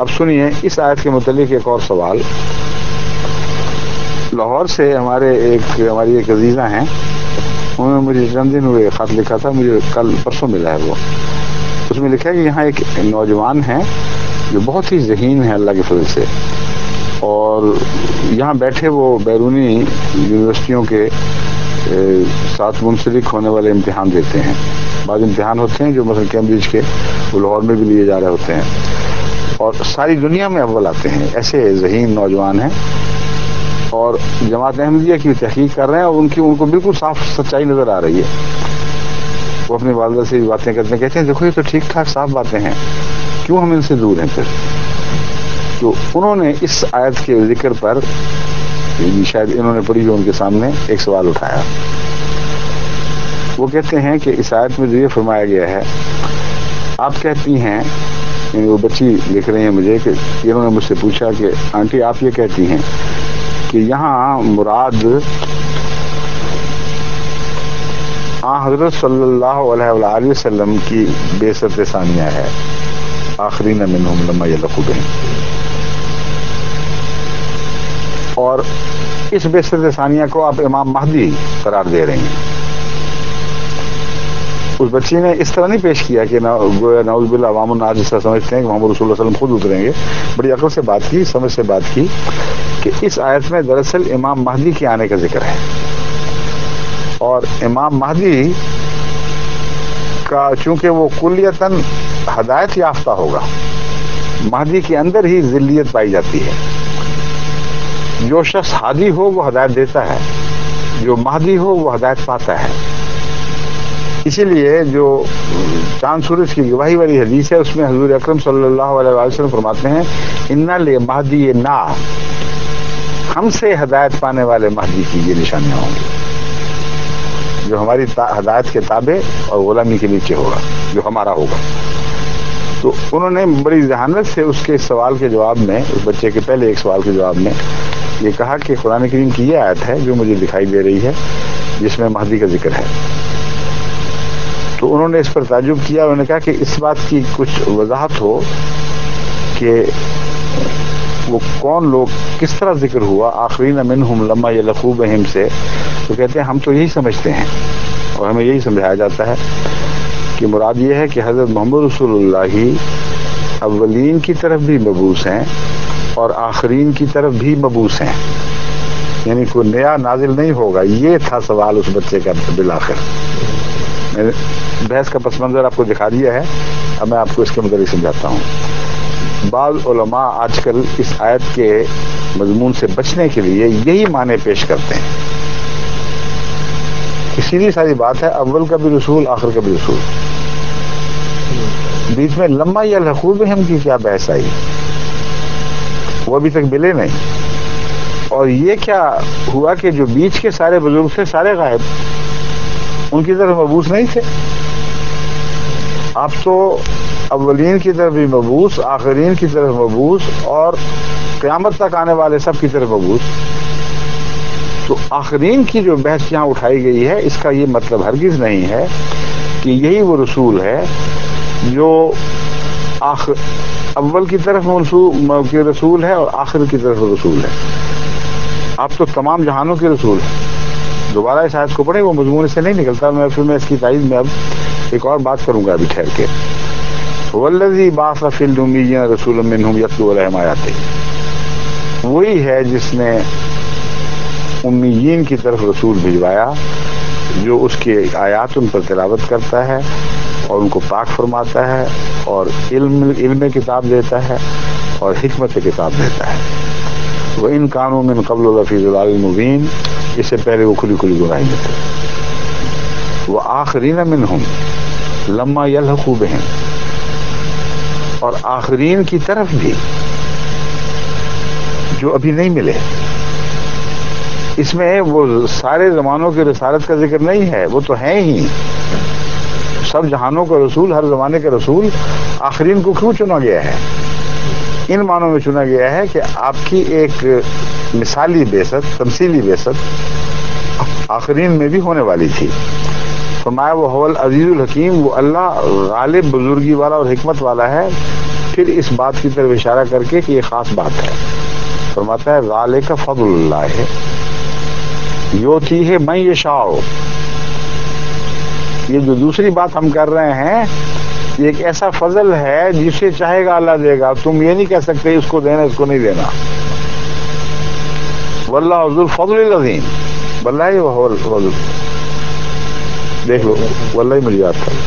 अब सुनिए इस आयत के मुतालिक एक और सवाल। लाहौर से हमारी एक अजीज़ा हैं, उन्होंने मुझे जन्मदिन हुए ख़त लिखा था, मुझे कल परसों मिला है। वो उसमें लिखा है कि यहाँ एक नौजवान है जो बहुत ही ज़हीन है अल्लाह के फजल से, और यहाँ बैठे वो बैरूनी यूनिवर्सिटियों के साथ मुंसलिक होने वाले इम्तिहान देते हैं। बाद इम्तिहान होते हैं जो मसलन कैम्ब्रिज के वो लाहौर में भी लिए जा रहे होते हैं, और सारी दुनिया में अव्वल आते हैं। ऐसे जहीन नौजवान हैं और जमात अहमदिया की तहकीक कर रहे हैं, और उनको बिल्कुल साफ सच्चाई नज़र आ रही है। वो अपने वालदा से भी बातें करते हैं, कहते हैं देखो ये तो ठीक ठाक साफ बातें हैं, क्यों हम इनसे दूर हैं फिर। तो उन्होंने इस आयत के जिक्र पर शायद इन्होंने पढ़ी जो उनके सामने एक सवाल उठाया। वो कहते हैं कि इस आयत में जो ये फरमाया गया है, आप कहती हैं, वो बच्ची लिख रही हैं मुझे कि इन्होंने मुझसे पूछा कि आंटी आप ये कहती हैं कि यहाँ मुराद हज़रत सल्लल्लाहु अलैहि वसल्लम की बेसत सानिया है, आखिरी नमिनुम्मा यलखुब, और इस बेसत सानिया को आप इमाम महदी करार दे रहे हैं। उस बच्ची ने इस तरह नहीं पेश किया कि नाउज़ बिल्लाह वामुन नाज जिसका समझते हैं कि मोहम्मद रसूलुल्लाह सल्लल्लाहु अलैहि वसल्लम खुद उतरेंगे, बड़ी अकल से बात की, समझ से बात की कि इस आयत में दरअसल इमाम महदी के आने का जिक्र है, और इमाम महदी का चूँकि वो कुल्लियतन हदायत याफ्ता होगा, महदी के अंदर ही ज़िल्लियत पाई जाती है। जो शख्स हादी हो वो हदायत देता है, जो महदी हो वो हदायत पाता है। इसीलिए जो चांद सूरज की गवाही वाली हदीस है उसमें हजूर अकरम सल्लल्लाहु अलैहि वसल्लम फरमाते हैं इन्ना ले महदी ना, हमसे हदायत पाने वाले महदी की ये निशानियाँ होंगी, जो हमारी हदायत के ताबे और गुलामी के नीचे होगा, जो हमारा होगा। तो उन्होंने बड़ी जहानत से उसके सवाल के जवाब में, उस बच्चे के पहले एक सवाल के जवाब में ये कहा कि कुरान करीम की ये आयत है जो मुझे दिखाई दे रही है जिसमें महदी का जिक्र है। तो उन्होंने इस पर ताज्जुब किया, उन्होंने कहा कि इस बात की कुछ वजाहत हो कि वो कौन लोग, किस तरह जिक्र हुआ आखरीन मिनहुम लम्मा यलखूबहिम से। तो कहते हैं हम तो यही समझते हैं और हमें यही समझाया जाता है कि मुराद ये है कि हज़रत मोहम्मद रसूलुल्लाह अव्वलीन की तरफ भी मबूस हैं और आखरीन की तरफ भी मबूस हैं, यानी कोई नया नाजिल नहीं होगा। ये था सवाल उस बच्चे का। बिलाखिर बहस का पस मंजर आपको दिखा दिया है, अब मैं आपको इसके मुताबिक समझाता हूँ। बाज़ उलमा आजकल इस आयत के मजमून से बचने के लिए यही माने पेश करते हैं। सीधी सारी बात है, अव्वल का भी रसूल, आखिर का भी रसूल, बीच में लम्मा या लखूबहिम की क्या बहस आई, वो अभी तक मिले नहीं। और ये क्या हुआ कि जो बीच के सारे बुजुर्ग थे सारे गायब, उनकी तरफ मबूस नहीं थे। आप तो अव्वलीन की तरफ भी मबूस, आखरीन की तरफ मबूस, और क़यामत तक आने वाले सब की तरफ मबूस। तो आखरीन की जो बहस यहाँ उठाई गई है, इसका ये मतलब हरगिज़ नहीं है कि यही वो रसूल है जो अव्वल की तरफ के रसूल है और आखिर की तरफ रसूल है। आप तो तमाम जहानों के रसूल हैं। दोबारा इस आयत को पढ़े, वो मजमून से नहीं निकलता। मैं इसकी तारीफ में अब एक और बात करूंगा अभी ठहर के। वल्लज़ी बाअसा फ़िल उम्मिय्यीन रसूलन मिनहुम यतलू अलैहिम आयातिही, वही है जिसने उम्मीयीन की तरफ रसूल भिजवाया जो उसके आयात उन पर तिलावत करता है और उनको पाक फरमाता है और इल्म किताब देता है और हिकमत किताब देता है। व इन कानू मिन क़ब्ल लफ़ी ज़ुलालिल मुबीन, इससे पहले वो खुली खुली गुनाही में थे। वह आखरीन मिनहुम लम्मा यलहकुबहिम, और आखरीन की तरफ भी जो अभी नहीं मिले। इसमें वो सारे ज़मानों के रसालत का जिक्र नहीं है, वो तो हैं ही। सब जहानों का रसूल, हर ज़माने का रसूल, आखरीन को क्यों चुना गया है? इन मानों में चुना गया है कि आपकी एक मिसाली बेसत, तमसीली बेसत आखरीन में भी होने वाली थी। फरमाया वो हवल अजीज़ुल हकीम, वो अल्लाह गालिब बुजुर्गी वाला और हिकमत वाला है, फिर इस बात की तरफ इशारा करके कि ये खास बात है, फरमाता है ज़ालिका फ़ज़्लुल्लाह युअतीह मन यशाओ। ये जो दूसरी बात हम कर रहे हैं ये एक ऐसा फजल है जिसे चाहेगा अल्लाह देगा, तुम ये नहीं कह सकते इसको देना इसको नहीं देना। वल्लाहु ज़ुल फ़ज़्लिल अज़ीम, वल्लाह हुवल फ़ज़्ल, देख लो वल्लाह मिल जाता है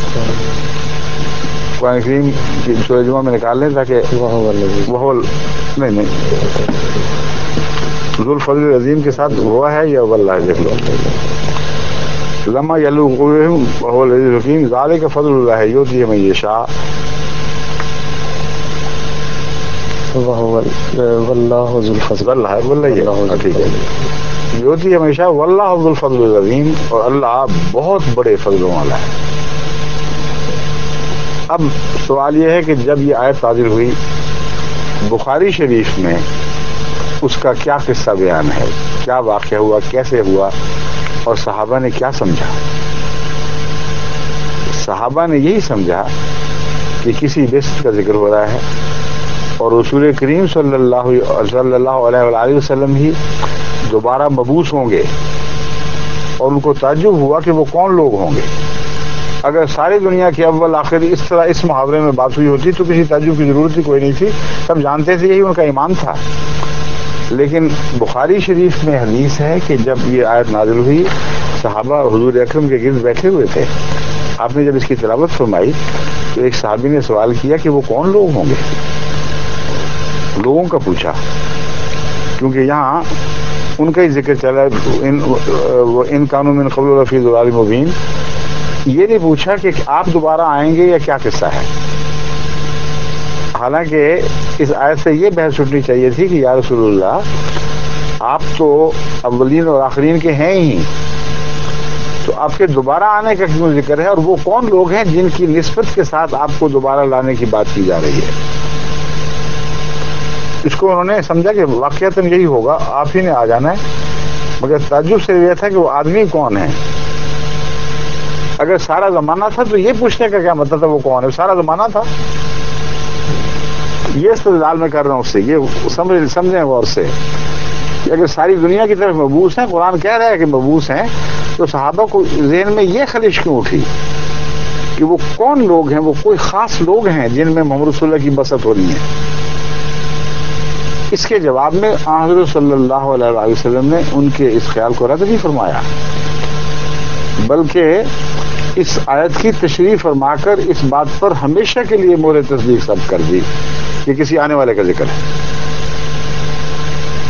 कुरान करीम की सूरह जुमा में निकाल लें ताकि नहीं ज़ुल फ़ज़्लिल अज़ीम के साथ हुआ है या वल्लाह, देख लो लम्मा यलूक़ुहुम वहुवल अज़ीज़ुल हकीम ज़ालिका फ़ज़्लुल्लाह युअतीह मन यशा' वल्लाहु ज़ुल फ़ज़्ल, वल्लाह ठीक है युअतीह मन यशा' वल्लाहु ज़ुल फ़ज़्लिल अज़ीम, और अल्लाह बहुत बड़े फजलों वाला है। अब सवाल यह है कि जब ये आयत ताज़िल हुई बुखारी शरीफ में उसका क्या किस्सा बयान है, क्या वाक़या हुआ, कैसे हुआ और सहाबा ने क्या समझा। सहाबा ने यही समझा कि किसी बेइज्जत का जिक्र हो रहा है और रसूल करीम सल्लल्लाहु अलैहि वसल्लम ही दोबारा मबूस होंगे, और उनको ताज्जुब हुआ कि वो कौन लोग होंगे। अगर सारी दुनिया के अव्वल आखिर इस तरह इस मुहावरे में बात हुई होती तो किसी ताज्जुब की ज़रूरत ही कोई नहीं थी, सब जानते थे, यही उनका ईमान था। लेकिन बुखारी शरीफ में हदीस है कि जब ये आयत नाज़िल हुई सहाबा हुजूर अकरम के गिर्द बैठे हुए थे, आपने जब इसकी तिलावत फरमाई तो एक सहाबी ने सवाल किया कि वो कौन लोग होंगे, लोगों का पूछा, क्योंकि यहाँ उनका ही जिक्र चला इन कानून में कबल रफ़ी दुलाल मुबीन, ये नहीं पूछा कि आप दोबारा आएंगे या क्या किस्सा है। हालांकि इस आयत से ये बहस उठनी चाहिए थी कि या रसूलुल्लाह आप तो अव्वलीन और आखरीन के हैं ही, तो आपके दोबारा आने का क्यों जिक्र है, और वो कौन लोग हैं जिनकी निस्बत के साथ आपको दोबारा लाने की बात की जा रही है। इसको उन्होंने समझा कि वाक़ियतन यही होगा, आप ही ने आ जाना है, मगर ताज्जुब से यह था कि वो आदमी कौन है। अगर सारा ज़माना था तो ये पूछने का क्या मतलब था वो कौन है, सारा ज़माना था। ये इस्तेदलाल में कर रहा हूँ उससे, ये समझें गौर से कि अगर सारी दुनिया की तरफ मबूस हैं, कुरान कह रहा है कि मबूस हैं, तो सहाबा को जहन में ये खलिश क्यों उठी कि वो कौन लोग हैं, वो कोई ख़ास लोग हैं जिनमें मोहम्मद रसूलुल्लाह की बसत हो रही है। इसके जवाब में हज़रत सल्लल्लाहु अलैहि वसल्लम ने उनके इस ख्याल को रद्द नहीं फरमाया, बल्कि इस आयत की तशरीफ फरमाकर इस बात पर हमेशा के लिए मोहर तस्दीक सब कर दी कि किसी आने वाले का जिक्र है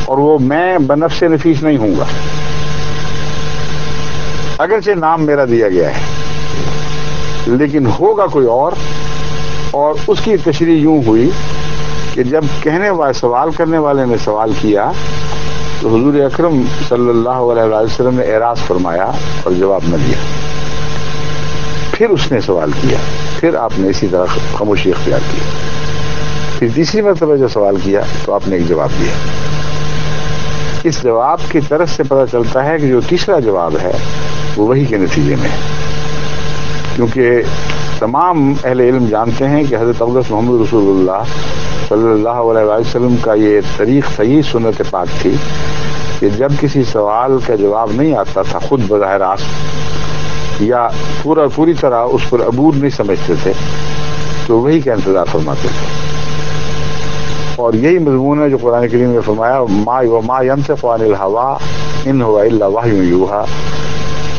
और वो मैं बनफ़्स नफीस नहीं हूँगा, अगरचे नाम मेरा दिया गया है लेकिन होगा कोई और उसकी तशरीह यूँ हुई कि जब कहने वाले सवाल करने वाले ने सवाल किया तो हुजूर अकरम सल्लल्लाहु अलैहि वसल्लम ने एराज़ फरमाया और जवाब न दिया। फिर उसने सवाल किया, फिर आपने इसी तरह खामोशी इख्तियार की, फिर तीसरी मरतबा जो सवाल किया तो आपने एक जवाब दिया। इस जवाब की तरफ से पता चलता है कि जो तीसरा जवाब है वो वही के नतीजे में है, क्योंकि तमाम अहले इल्म जानते हैं कि हज़रत अब्दुस मोहम्मद रसूलुल्लाह सल्लल्लाहु अलैहि वसल्लम का ये तरीक़ सही सुन्नत पाक थी कि जब किसी सवाल का जवाब नहीं आता था खुद बज़ाहिर रास्त या पूरी तरह उस पर अबूर नहीं समझते थे तो वही का इंतज़ार फरमाते थे, और यही मजमून है जो कुरान करीम में फरमाया मा यंतिक़ु अनिल हवा इन हुवा इल्ला वहयुन यूहा,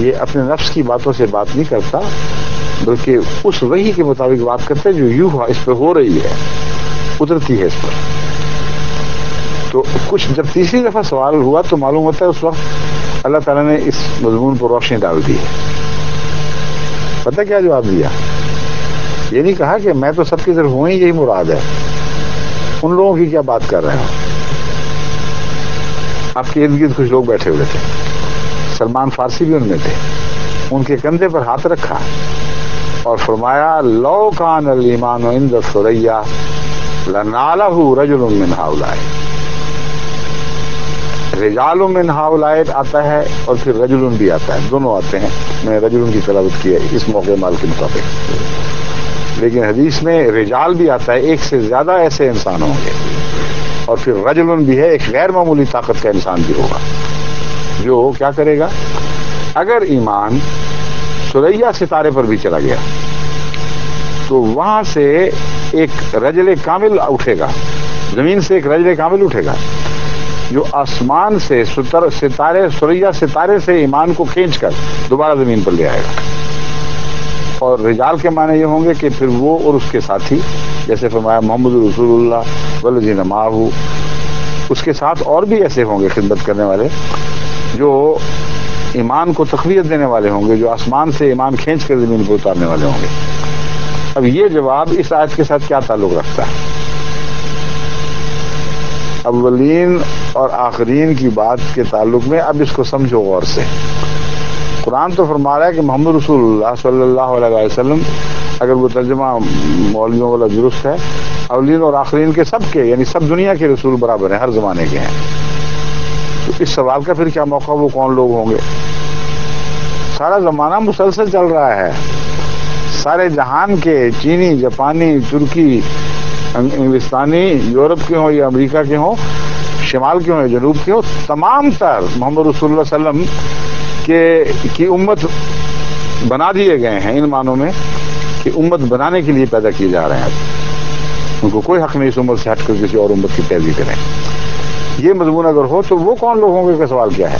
ये अपने नफ्स की बातों से बात नहीं करता बल्कि उस वही के मुताबिक बात करता है जो यूहा इस पर हो रही है, उतरती है इस पर। तो कुछ जब तीसरी दफ़ा सवाल हुआ तो मालूम होता है उस वक्त अल्लाह ताला ने इस मजमून पर रोशनी डाल दी है। पता क्या जवाब दिया, ये नहीं कहा कि मैं तो सबकी तरफ हूँ ही, यही मुराद है, उन लोगों की क्या बात कर रहे हो। आपके इर्द गिर्द कुछ लोग बैठे हुए थे, सलमान फारसी भी उनमें थे, उनके कंधे पर हाथ रखा और फरमाया लौ कान अल ईमान इंद सुरैया लनालहु रजुलुम मिन हाउलाए, रिजालुम मिन हाउलाए आता है और फिर रजुलुन भी आता है, दोनों आते हैं। मैंने रजुलुन की तलावत की है इस मौके माल के मुताबिक, लेकिन हदीस में रिजाल भी आता है, एक से ज़्यादा ऐसे इंसान होंगे। और फिर रजुलन भी है, एक गैर मामूली ताकत का इंसान भी होगा जो क्या करेगा। अगर ईमान सुरैया सितारे पर भी चला गया तो वहाँ से एक रजल कामिल उठेगा, ज़मीन से एक रजल कामिल उठेगा जो आसमान से सितारे सुरैया सितारे से ईमान को खींचकर दोबारा ज़मीन पर ले आएगा। और रिजाल के माने ये होंगे कि फिर वो और उसके साथी, जैसे फरमाया मोहम्मद रसूलुल्लाह वल्लज़ीना माअहू, उसके साथ और भी ऐसे होंगे खिदमत करने वाले जो ईमान को तक़वियत देने वाले होंगे, जो आसमान से ईमान खींच कर ज़मीन को उतारने वाले होंगे। अब ये जवाब इस आयत के साथ क्या ताल्लुक़ रखता है? अव्वलीन और आखरीन की बात के ताल्लुक़ में अब इसको समझो गौर से। कुरान तो फरमा रहा है कि मोहम्मद रसूलुल्लाह सल्लल्लाहु अलैहि वसल्लम, अगर वो तर्जमा मौलवियों वाला दुरुस्त है, अव्वलीन और आखरीन के सब के यानी सब दुनिया के रसूल बराबर हैं, हर ज़माने के हैं। तो इस सवाल का फिर क्या मौका, वो कौन लोग होंगे? सारा ज़माना मुसलसल चल रहा है, सारे जहान के चीनी, जापानी, तुर्की, इंग्लिस्तानी, यूरोप के हों या अमेरिका के हों, शिमाल के हों या जनूब के हों, तमाम तर मोहम्मद रसूलुल्लाह सल्लम की उम्मत बना दिए गए हैं, इन मानों में कि उम्मत बनाने के लिए पैदा किए जा रहे हैं। उनको कोई हक़ नहीं इस उम्मत से हटकर किसी और उम्मत की पैरवी करें। ये मजमून अगर हो तो वो कौन लोग होंगे का सवाल क्या है?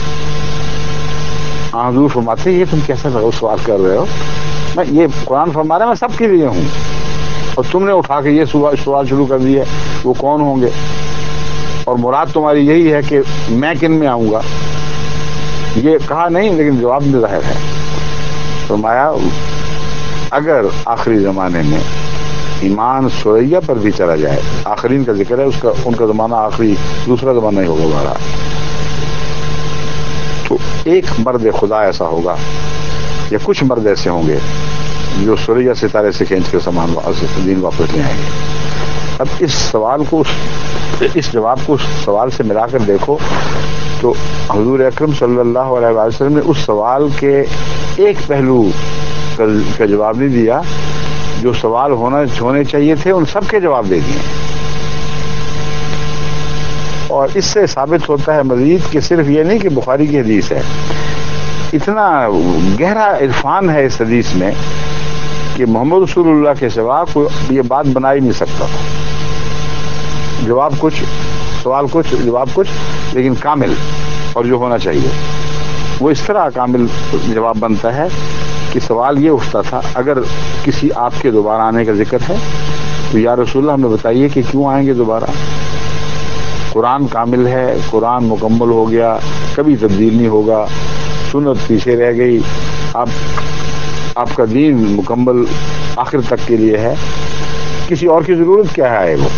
हुजूर फरमाते हैं ये तुम कैसे सवाल कर रहे हो? मैं ये कुरान फरमा रहा है मैं सबके लिए हूँ, और तुमने उठा के ये सवाल शुरू कर दिया वो कौन होंगे, और मुराद तुम्हारी यही है कि मैं किन में आऊँगा, ये कहा नहीं, लेकिन जवाब में जाहिर है। फरमाया अगर आखिरी ज़माने में ईमान सुरैया पर भी चला जाए, आखरीन का जिक्र है, उसका उनका ज़माना आखिरी दूसरा ज़माना ही होगा हमारा, तो एक मर्द खुदा ऐसा होगा या कुछ मर्द ऐसे होंगे जो सुरैया सितारे से खींच कर सामान दीन वापस ले आएंगे। अब इस सवाल को इस जवाब को उस सवाल से मिलाकर देखो तो हुजूर अकरम सल्लल्लाहु अलैहि वसल्लम ने उस सवाल के एक पहलू का जवाब नहीं दिया, जो सवाल होने चाहिए थे उन सब के जवाब दे दिए। और इससे साबित होता है मजीद कि सिर्फ ये नहीं कि बुखारी की हदीस है, इतना गहरा इरफान है इस हदीस में कि मोहम्मद रसूलुल्लाह के सिवा कोई ये बात बना ही नहीं सकता। जवाब कुछ, सवाल कुछ, जवाब कुछ, लेकिन कामिल और जो होना चाहिए वो इस तरह कामिल जवाब बनता है कि सवाल ये उठता था अगर किसी आपके दोबारा आने का जिक्र है तो या रसूलल्लाह हमें बताइए कि क्यों आएंगे दोबारा? कुरान कामिल है, कुरान मुकम्मल हो गया, कभी तब्दील नहीं होगा, सुन्नत पीछे रह गई, आपका दीन मुकम्मल आखिर तक के लिए है, किसी और की ज़रूरत क्या है आए वो?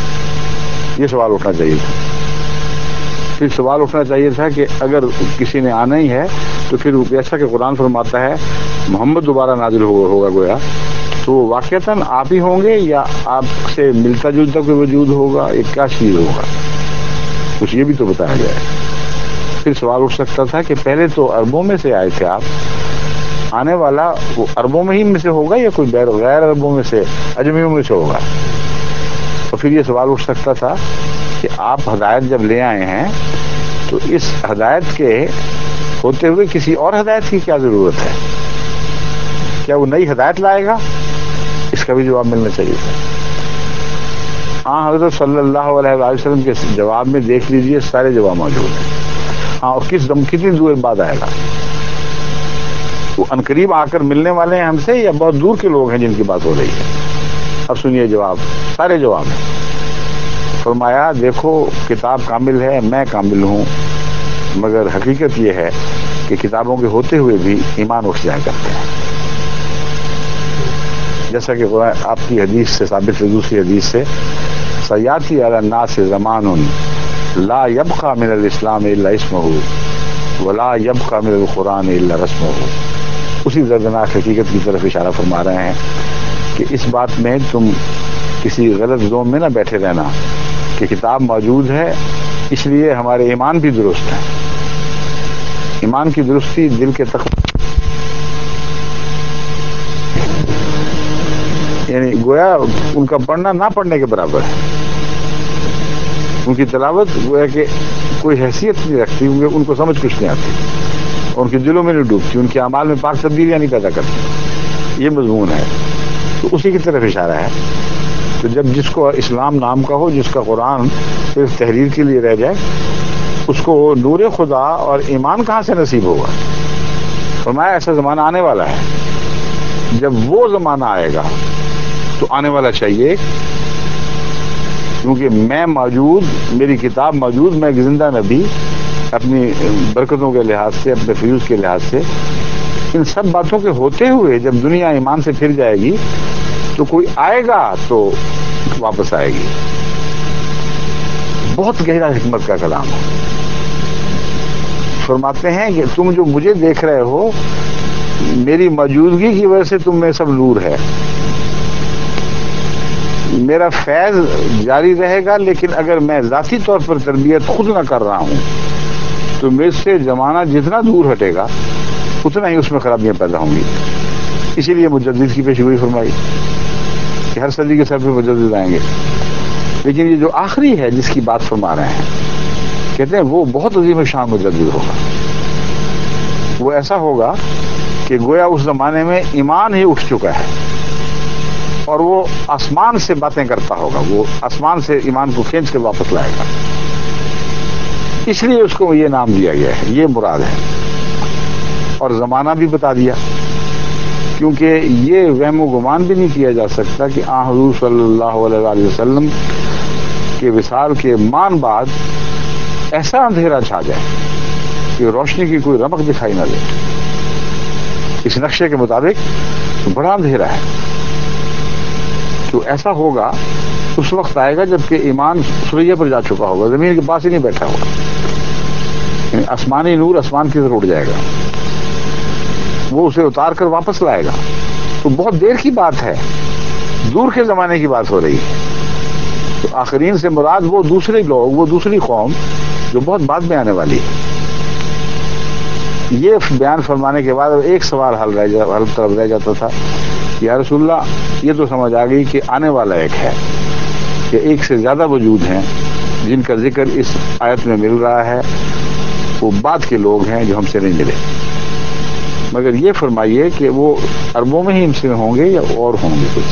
ये सवाल उठना चाहिए था। फिर सवाल उठना चाहिए था कि अगर किसी ने आना ही है तो फिर जैसा कि कुरान फरमाता है मोहम्मद दोबारा नाजिल होगा गोया, तो वाक़तन आप ही होंगे या आपसे मिलता जुलता कोई वजूद होगा, एक क्या चीज़ होगा, कुछ ये भी तो बताया जाए। फिर सवाल उठ सकता था कि पहले तो अरबों में से आए थे आप, आने वाला वो अरबों में ही में से होगा या कोई गैर अरबों में से, अजमियों में से होगा? और फिर ये सवाल उठ सकता था कि आप हदायत जब ले आए हैं तो इस हदायत के होते हुए किसी और हदायत की क्या ज़रूरत है, क्या वो नई हदायत लाएगा? इसका भी जवाब मिलना चाहिए था। हाँ, हज़रत सल्लल्लाहु अलैहि वसल्लम के जवाब में देख लीजिए सारे जवाब मौजूद हैं। हाँ, और किस दम कितनी दूर बाद आएगा, वो अनकरीब आकर मिलने वाले हैं हमसे या बहुत दूर के लोग हैं जिनकी बात हो रही है? अब सुनिए जवाब, सारे जवाब हैं। फरमाया देखो किताब कामिल है, मैं कामिल हूँ, मगर हकीकत यह है कि किताबों के होते हुए भी ईमान उठ जाया करते हैं, जैसा कि आपकी हदीस से साबित है, दूसरी हदीस से सयाती अला नास ज़मानुन ला यबका मिनल इस्लाम इल्ला इस्मुहु वला यबका मिनल कुरान इल्ला रस्मुहु। उसी दर्दनाक हकीकत की तरफ इशारा फरमा रहे हैं कि इस बात में तुम किसी गलत जोम में ना बैठे रहना कि किताब मौजूद है इसलिए हमारे ईमान भी दुरुस्त है। ईमान की दुरुस्ती दिल के तक यानी गोया उनका पढ़ना ना पढ़ने के बराबर है, उनकी तलावत गोया कि कोई हैसियत नहीं रखती, उनको समझ कुछ नहीं आती, उनके दिलों में नहीं डूबती, उनके अमाल में पाक तब्दीलियाँ नहीं पैदा करती। ये मजमून है, तो उसी की तरफ इशारा है। तो जब जिसको इस्लाम नाम का हो, जिसका कुरान सिर्फ तहरीर के लिए रह जाए, उसको नूर खुदा और ईमान कहाँ से नसीब होगा? फरमाया ऐसा ज़माना आने वाला है। जब वो ज़माना आएगा तो आने वाला चाहिए, क्योंकि मैं मौजूद, मेरी किताब मौजूद, मैं एक जिंदा नबी अपनी बरकतों के लिहाज से, अपने फ्यूज़ के लिहाज से, इन सब बातों के होते हुए जब दुनिया ईमान से फिर जाएगी तो कोई आएगा तो वापस आएगी। बहुत गहरा हिकमत का कलाम है। फरमाते हैं कि तुम जो मुझे देख रहे हो, मेरी मौजूदगी की वजह से तुम में सब नूर है, मेरा फैज़ जारी रहेगा, लेकिन अगर मैं ज़ाती तौर पर तरबियत खुद ना कर रहा हूँ तो मुझसे ज़माना जितना दूर हटेगा उतना ही उसमें खराबियाँ पैदा होंगी। इसीलिए मुजद्दिद की पेशगोई फरमाई कि हर सदी के सर पर मुजद्दिद आएंगे। लेकिन ये जो आखिरी है जिसकी बात फरमा रहे हैं, कहते हैं वो बहुत अजीम शान मुजद्दिद होगा। वो ऐसा होगा कि गोया उस ज़माने में ईमान ही उठ चुका है और वो आसमान से बातें करता होगा, वो आसमान से ईमान को खींच के वापस लाएगा। इसलिए उसको ये नाम दिया गया है, ये मुराद है। और ज़माना भी बता दिया, क्योंकि ये वहमो गुमान भी नहीं किया जा सकता कि आ हुज़ूर सल्लल्लाहु अलैहि वसल्लम के विसाल के मान बाद ऐसा अंधेरा छा जाए कि रोशनी की कोई रमक दिखाई ना दे। इस नक्शे के मुताबिक बड़ा अंधेरा है। तो ऐसा होगा, उस वक्त आएगा जबकि ईमान सूर्य पर जा चुका होगा, ज़मीन के पास ही नहीं बैठा होगा, आसमानी नूर आसमान की तरफ उड़ जाएगा, वो उसे उतार कर वापस लाएगा। तो बहुत देर की बात है, दूर के ज़माने की बात हो रही है। तो आखिरीन से मुराद वो दूसरे लोग, वो दूसरी कौम जो बहुत बाद में आने वाली है। ये बयान फरमाने के बाद एक सवाल हल तरफ रह जाता था, या रसूलल्लाह ये तो समझ आ गई कि आने वाला एक है, कि एक से ज़्यादा वजूद हैं जिनका जिक्र इस आयत में मिल रहा है, वो बाद के लोग हैं जो हमसे नहीं मिले, मगर ये फरमाइए कि वो अरबों में ही हमसे होंगे या और होंगे कुछ।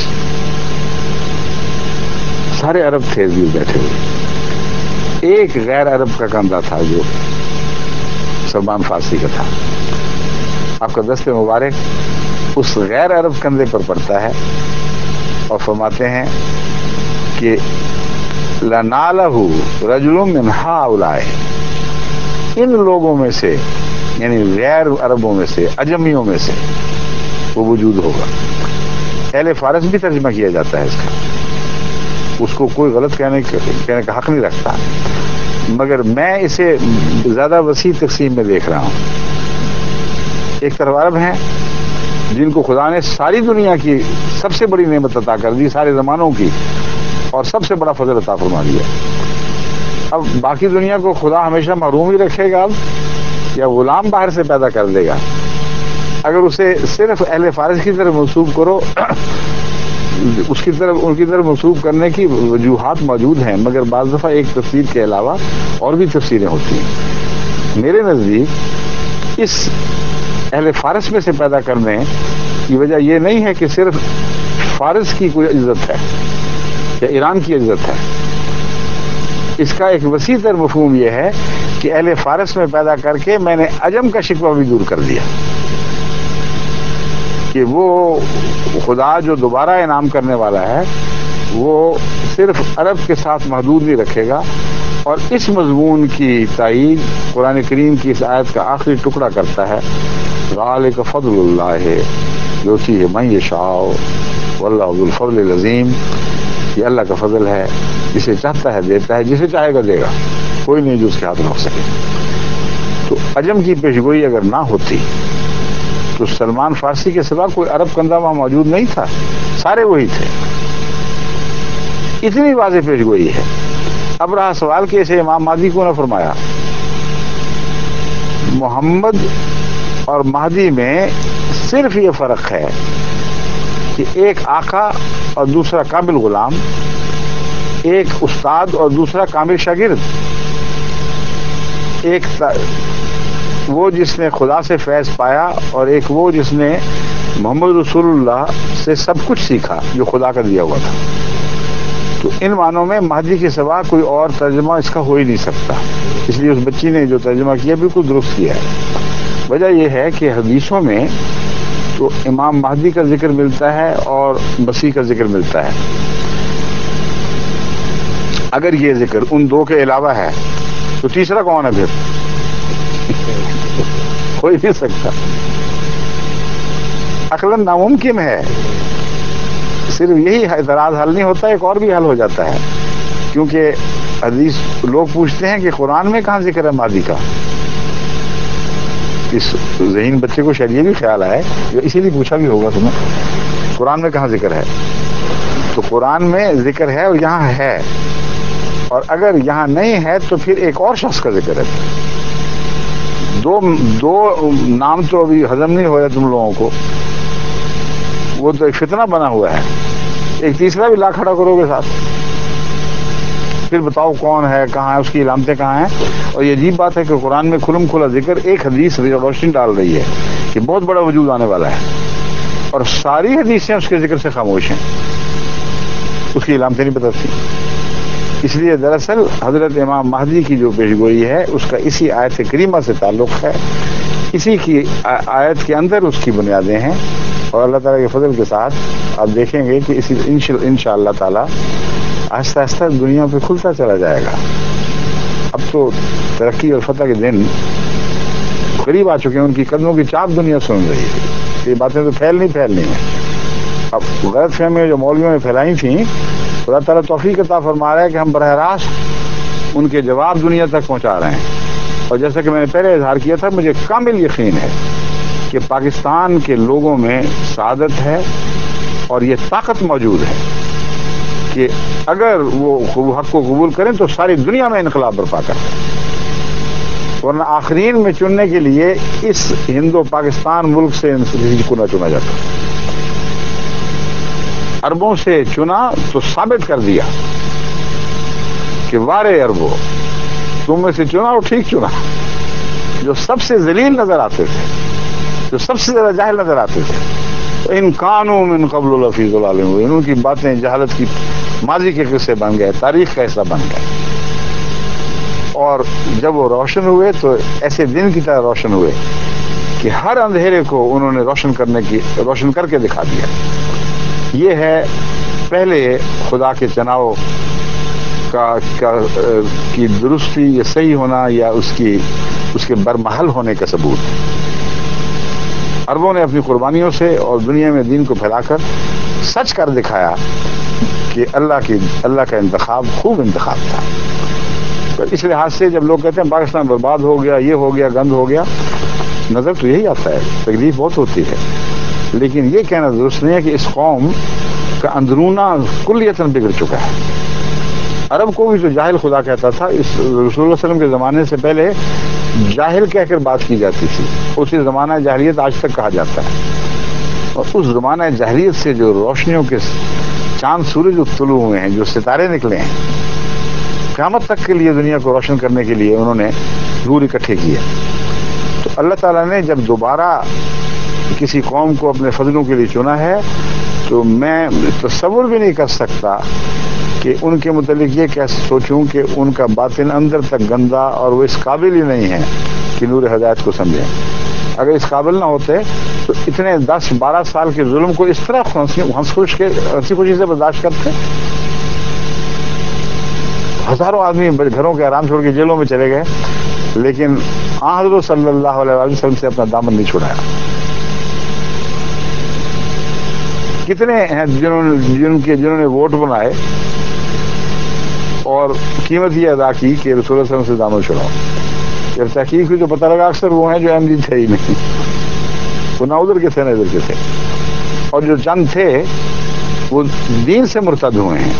सारे अरब थे इस बीच बैठे हुए, एक गैर अरब का कंधा था जो सलमान फारसी का था। आपका दस्ते मुबारक उस गैर अरब कंधे पर पड़ता है और फरमाते हैं कि लनालहू रजुलुम मिन हाउलाए, इन लोगों में से यानी गैर अरबों में से, अजमियों में से वो वजूद होगा। अहले फारस भी तर्जमा किया जाता है इसका, उसको कोई गलत कहने का हक नहीं रखता, मगर मैं इसे ज़्यादा वसी तकसीम में देख रहा हूँ। एक तरफ अरब हैं जिनको खुदा ने सारी दुनिया की सबसे बड़ी नेमत अता कर दी, सारे ज़मानों की, और सबसे बड़ा फजल अता फरमा दिया। अब बाकी दुनिया को खुदा हमेशा महरूम ही रखेगा या ग़ुलाम बाहर से पैदा कर देगा? अगर उसे सिर्फ अहले फारस की तरफ मंसूब करो, उसकी तरफ उनकी तरफ मंसूब करने की वजूहात मौजूद हैं, मगर बाज़ दफ़ा एक तफसीर के अलावा और भी तफसीरें होती हैं। मेरे नज़दीक इस अहले फारस में से पैदा करने की वजह यह नहीं है कि सिर्फ फारस की कोई इज्जत है या ईरान की इज्जत है। इसका एक वसी तर मफहूम यह है कि अहले फारस में पैदा करके मैंने अजम का शिकवा भी दूर कर दिया, कि वो खुदा जो दोबारा इनाम करने वाला है वो सिर्फ अरब के साथ महदूद नहीं रखेगा। और इस मजमून की ताईद कुरान करीम की इस आयत का आखिरी टुकड़ा करता है, ज़ालिक फ़ज़्लुल्लाह है योती है मन यशाओ वल्लाहु ज़ुल फ़ज़्लिल अज़ीम। ये अल्लाह का फजल है, जिसे चाहता है देता है, जिसे चाहेगा देगा, कोई नहीं जो उसके हाथ में हो सके। तो अजम की पेशगोई अगर ना होती तो सलमान फारसी के सिवा कोई अरब कंधा वहाँ मौजूद नहीं था, सारे वही थे। इतनी वाज़ेह पेशगोई है। अब रहा सवाल कि इसे इमाम मादी को ना फरमाया, मोहम्मद और महदी में सिर्फ ये फ़र्क है कि एक आका और दूसरा काबिल गुलाम, एक उस्ताद और दूसरा कामिल शागिर्द, एक वो जिसने खुदा से फैज़ पाया और एक वो जिसने मोहम्मद रसूलुल्लाह से सब कुछ सीखा जो खुदा का दिया हुआ था। तो इन मानों में महदी के सिवा कोई और तर्जमा इसका हो ही नहीं सकता, इसलिए उस बच्ची ने जो तर्जमा किया बिल्कुल दुरुस्त किया है। वजह यह है कि हदीसों में तो इमाम महदी का जिक्र मिलता है और मसीह का जिक्र मिलता है। अगर ये जिक्र उन दो के अलावा है तो तीसरा कौन है? फिर हो ही नहीं सकता, अकलन नामुमकिन है। सिर्फ यही एतराज हल नहीं होता, एक और भी हल हो जाता है, क्योंकि हदीस लोग पूछते हैं कि कुरान में कहाँ जिक्र है मादी का। इस जहीन बच्चे को शायद ये भी ख्याल आए, इसीलिए पूछा भी होगा तुमने कुरान में कहाँ जिक्र है। तो कुरान में जिक्र है और यहाँ है, और अगर यहाँ नहीं है तो फिर एक और शख्स का जिक्र है। दो नाम तो अभी हजम नहीं हो रहा तुम लोगों को, वो तो एक फितना बना हुआ है। एक तीसरा भी ला खड़ा करोगे साथ, फिर बताओ कौन है, कहाँ है, उसकी इलामतें कहाँ हैं। और ये अजीब बात है कि कुरान में खुलम खुला जिक्र एक हदीस रोशनी डाल रही है कि बहुत बड़ा वजूद आने वाला है, और सारी हदीसें उसके जिक्र से खामोश हैं, उसकी इलामतें नहीं बताती। इसलिए दरअसल हजरत इमाम महदी की जो पेशगोई है उसका इसी आयत करीमा से ताल्लुक़ है, इसी की आयत के अंदर उसकी बुनियादें हैं। और अल्लाह ताला के फजल के साथ आप देखेंगे कि इसी इंशाअल्लाह ताला आहिस्ता आहिस्ता दुनिया पे खुलता चला जाएगा। अब तो तरक्की और फतह के दिन करीब आ चुके हैं, उनकी कदमों की चाप दुनिया सुन रही है। ये बातें तो फैलनी है। अब गलत फहमियाँ जो मौलवियों ने फैलाई थी, अल्लाह ताला तौफीक अता फरमा रहा है कि हम बरह रास्त उनके जवाब दुनिया तक पहुँचा रहे हैं। और जैसा कि मैंने पहले इजहार किया था, मुझे कामिल यकीन है कि पाकिस्तान के लोगों में सादत है और ये ताकत मौजूद है कि अगर वो हक़ को कबूल करें तो सारी दुनिया में इनकलाब बर्पा करें, वरना आखिरीन में चुनने के लिए इस हिंदो पाकिस्तान मुल्क से को ना चुना जाता। अरबों से चुना तो साबित कर दिया कि वारे अरबों, तुम में से चुना और ठीक चुना। जो सबसे जलील नजर आते थे, जो सबसे ज़्यादा जाहिल नज़र आते थे, तो इन कानून में कबल लफीज़ हुए, उनकी बातें जहालत की माजी के किस्से बन गए, तारीख का हिस्सा बन गए। और जब वो रोशन हुए तो ऐसे दिन की तरह रोशन हुए कि हर अंधेरे को उन्होंने रोशन करके दिखा दिया। ये है पहले खुदा के चनाव की दुरुस्ती या सही होना या उसके बरमहल होने का सबूत। अरबों ने अपनी कुर्बानियों से और दुनिया में दीन को फैलाकर सच कर दिखाया कि अल्लाह का इंतखाब खूब इंतखाब था। तो इस लिहाज से जब लोग कहते हैं पाकिस्तान बर्बाद हो गया, ये हो गया, गंद हो गया, नज़र तो यही आता है, तकलीफ बहुत होती है, लेकिन ये कहना दुरुस्त नहीं है कि इस कौम का अंदरूना कुल्लियतन बिगड़ चुका है। अरब को भी जो जाहिल खुदा कहता था, इस रसूलुल्लाह सल्लल्लाहु अलैहि वसल्लम के ज़माने से पहले जाहिल कहकर बात की जाती थी, उसे ज़माना जाहिलियत आज तक कहा जाता है। और उस ज़माना जाहिलियत से जो रोशनियों के चांद सूरज उत्तुलू हुए हैं, जो सितारे निकले हैं, क़यामत तक के लिए दुनिया को रोशन करने के लिए उन्होंने नूर इकट्ठे किए। तो अल्लाह ताला ने जब दोबारा किसी कौम को अपने फजलों के लिए चुना है तो मैं तसव्वुर भी नहीं कर सकता कि उनके मुतालिक ये कैसे सोचूं कि उनका बातिन अंदर तक गंदा और वो इस काबिल ही नहीं है कि नूर हदायत को समझें। अगर इस काबिल ना होते तो इतने 10-12 साल के जुल्म को इस तरह हंसी खुशी से बर्दाश्त करते। हज़ारों आदमी घरों के आराम छोड़ के जेलों में चले गए, लेकिन हज़रत सल्लल्लाहु अलैहि वसल्लम से अपना दामन नहीं छुड़ाया। कितने हैं जिन्होंने वोट बनाए और कीमत ये अदा की कि रसूल से दामन छुड़ाओ। जब तहकीक हुई तो पता लगा अक्सर वो हैं जो अहमदी थे ही नहीं, वो ना उधर के थे ना इधर के थे, और जो चंद थे वो दीन से मुर्तद हुए हैं।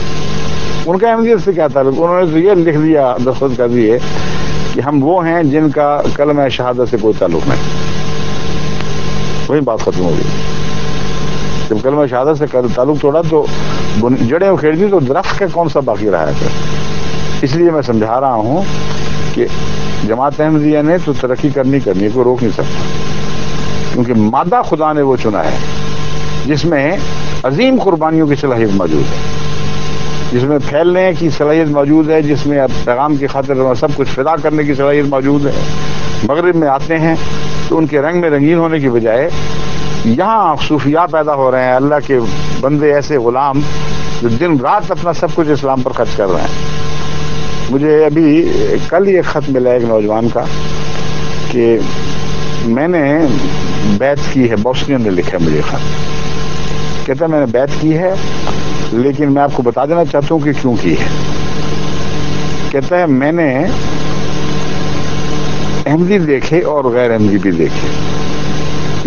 उनका अहमदियत से क्या ताल्लुक? उन्होंने तो ये लिख दिया, दस्तखत कर दिए कि हम वो हैं जिनका कलमा शहादत से कोई ताल्लुक नहीं। वही बात खत्म हो गई। जब कलमा शहादत से ताल्लुक तोड़ा तो जड़ें उखेड़ दी तो दरख्त का कौन सा बाकी रहा है फिर। इसलिए मैं समझा रहा हूँ कि जमात अहमदिया ने तो तरक्की करनी करनी, कोई रोक नहीं सकता, क्योंकि मादा खुदा ने वो चुना है जिसमें अजीम कुर्बानियों की सलाहियत मौजूद है, जिसमें फैलने की सलाहियत मौजूद है, जिसमें अब पैगाम की खातिर सब कुछ फिदा करने की सलाहियत मौजूद है। मगरिब में आते हैं तो उनके रंग में रंगीन होने की बजाय यहाँ सूफिया पैदा हो रहे हैं, अल्लाह के बंदे ऐसे गुलाम जो दिन रात अपना सब कुछ इस्लाम पर खर्च कर रहे हैं। मुझे अभी कल ये ख़त मिला एक नौजवान का कि मैंने बैत की है, बोस्नियन ने लिखा मुझे ख़त, कहता मैंने बैत की है लेकिन मैं आपको बता देना चाहता हूँ कि क्यों की है। कहता है मैंने अहमदी देखे और गैर अहमदी भी देखे,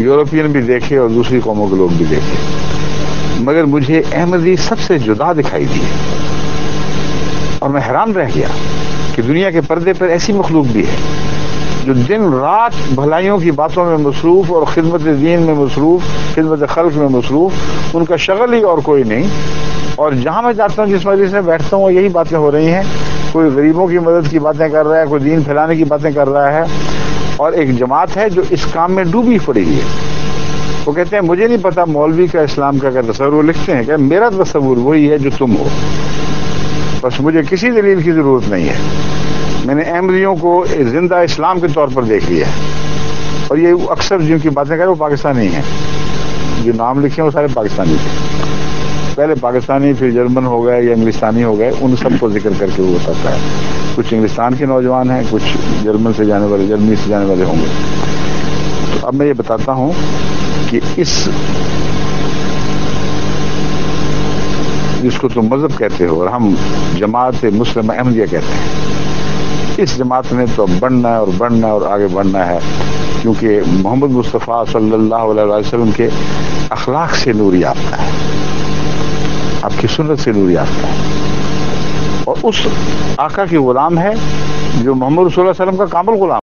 यूरोपियन भी देखे और दूसरी कौमों के लोग भी देखे, मगर मुझे अहमदी सबसे जुदा दिखाई दी और मैं हैरान रह गया कि दुनिया के पर्दे पर ऐसी मखलूक भी है जो दिन रात भलाइयों की बातों में मसरूफ़ और खिदमत दीन में मसरूफ़, खिदमत खल्क में मसरूफ़, उनका शगल ही और कोई नहीं। और जहाँ मैं जाता हूँ, जिस मजलिस में बैठता हूँ, यही बातें हो रही हैं, कोई गरीबों की मदद की बातें कर रहा है, कोई दीन फैलाने की बातें कर रहा है, और एक जमात है जो इस काम में डूबी पड़ी है। वो कहते हैं मुझे नहीं पता मौलवी का इस्लाम का क्या तस्वुर, लिखते हैं क्या मेरा तस्वुर वही है जो तुम हो, बस मुझे किसी दलील की ज़रूरत नहीं है, मैंने अहमदियों को जिंदा इस्लाम के तौर पर देख लिया है। और ये अक्सर जिनकी बातें करें वो पाकिस्तानी हैं, जो नाम लिखे हैं वो सारे पाकिस्तानी थे, पहले पाकिस्तानी फिर जर्मन हो गए या इंग्लिस्तानी हो गए, उन सबको जिक्र करके वो बताता है। कुछ इंग्लिस्तान के नौजवान हैं, कुछ जर्मन से जाने वाले, जर्मनी से जाने वाले होंगे। तो अब मैं ये बताता हूँ कि इस जिसको तुम मजहब कहते हो और हम जमात मुस्लिम अहमदिया कहते हैं, इस जमात ने तो बढ़ना है और बढ़ना है और आगे बढ़ना है, क्योंकि मोहम्मद मुस्तफ़ा सल्लल्लाहु अलैहि वसल्लम के अखलाक से नूर याफ्ता है, आपकी सुन्नत से नूर याफ्ता है, और उस आका की गुलाम है जो मोहम्मद रसूलुल्लाह सल्लल्लाहु अलैहि वसल्लम का कामिल गुलाम